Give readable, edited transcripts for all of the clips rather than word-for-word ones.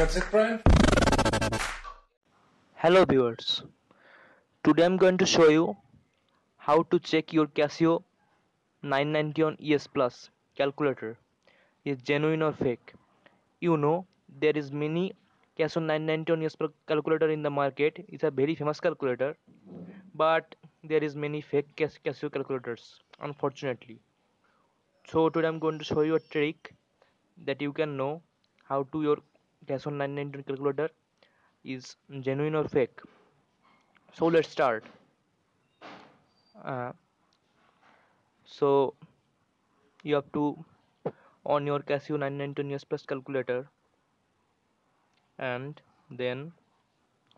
What's it, Brian? Hello viewers, today I'm going to show you how to check your Casio 991 ES Plus calculator is genuine or fake. You know, there is many Casio 991 ES Plus calculator in the market. It's a very famous calculator, but there is many fake Casio calculators, unfortunately. So today I'm going to show you a trick that you can know how to your Casio 991 calculator is genuine or fake. So let's start. So you have to on your Casio 991 ES Plus calculator, and then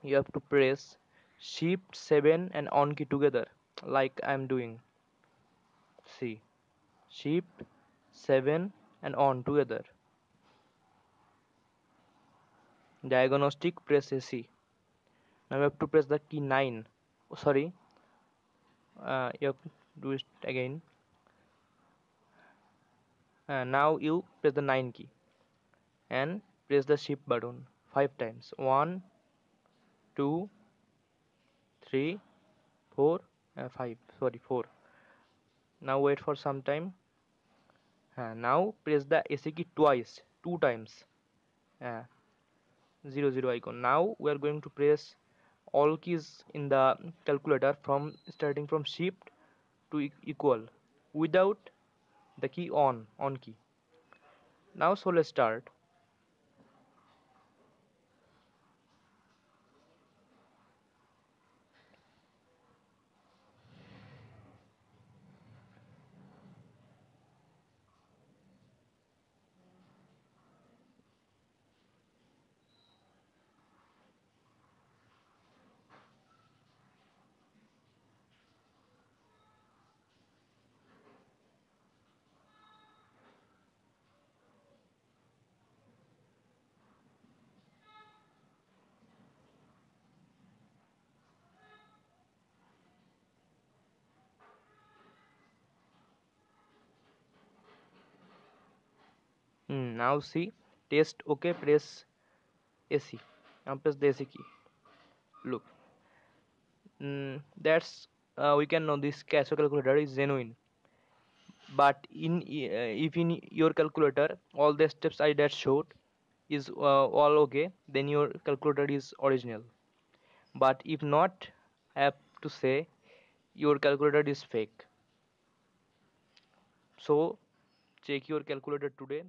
you have to press Shift 7 and on key together like I'm doing. See, Shift 7 and on together. Diagnostic, press AC. Now you have to press the key 9. Oh, sorry, you have to do it again. Now you press the 9 key and press the Shift button 5 times. 1, 2, 3, 4, 5. Sorry, 4. Now wait for some time. Now press the AC key twice, 2 times. 00 icon. Now we are going to press all keys in the calculator from starting from Shift to equal without the key on key. Now so let's start. Now see, test OK, press AC. Now press the AC key. Look, that's we can know this Casio calculator is genuine. But if in your calculator all the steps I that showed is all OK, then your calculator is original. But if not, I have to say your calculator is fake. So check your calculator today.